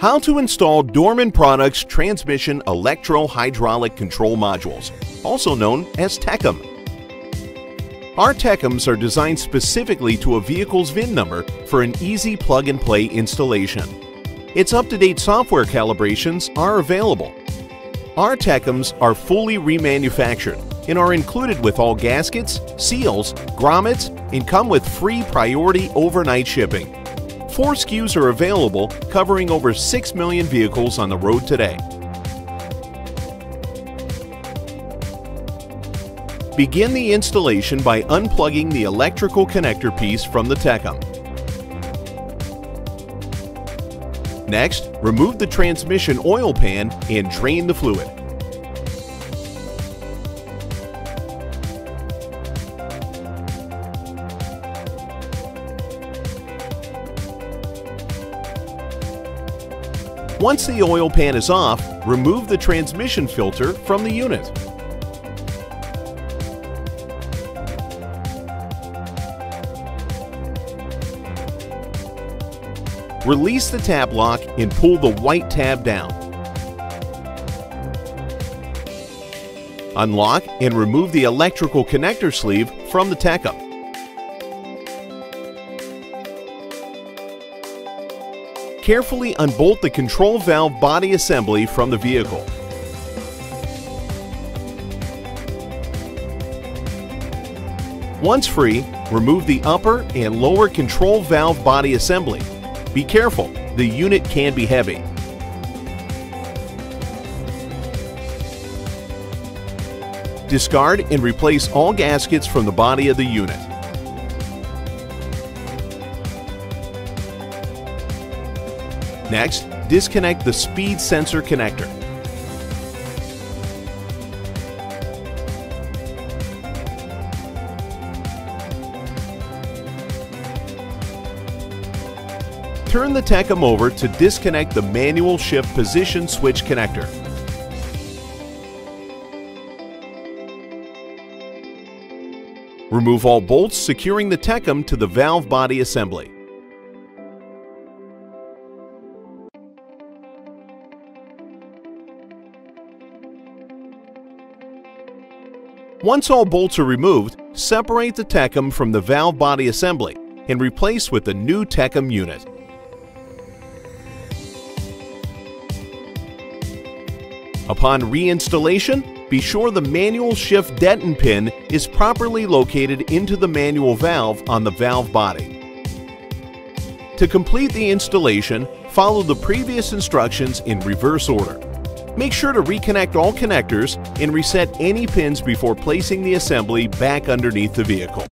How to install Dorman Products Transmission Electro-Hydraulic Control Modules, also known as TEHCM. Our TEHCMs are designed specifically to a vehicle's VIN number for an easy plug-and-play installation. Its up-to-date software calibrations are available. Our TEHCMs are fully remanufactured and are included with all gaskets, seals, grommets, and come with free priority overnight shipping. 4 SKUs are available, covering over 6 million vehicles on the road today. Begin the installation by unplugging the electrical connector piece from the TEHCM. Next, remove the transmission oil pan and drain the fluid. Once the oil pan is off, remove the transmission filter from the unit. Release the tab lock and pull the white tab down. Unlock and remove the electrical connector sleeve from the TEHCM. Carefully unbolt the control valve body assembly from the vehicle. Once free, remove the upper and lower control valve body assembly. Be careful, the unit can be heavy. Discard and replace all gaskets from the body of the unit. Next, disconnect the speed sensor connector. Turn the TEHCM over to disconnect the manual shift position switch connector. Remove all bolts securing the TEHCM to the valve body assembly. Once all bolts are removed, separate the TEHCM from the valve body assembly and replace with the new TEHCM unit. Upon reinstallation, be sure the manual shift detent pin is properly located into the manual valve on the valve body. To complete the installation, follow the previous instructions in reverse order. Make sure to reconnect all connectors and reset any pins before placing the assembly back underneath the vehicle.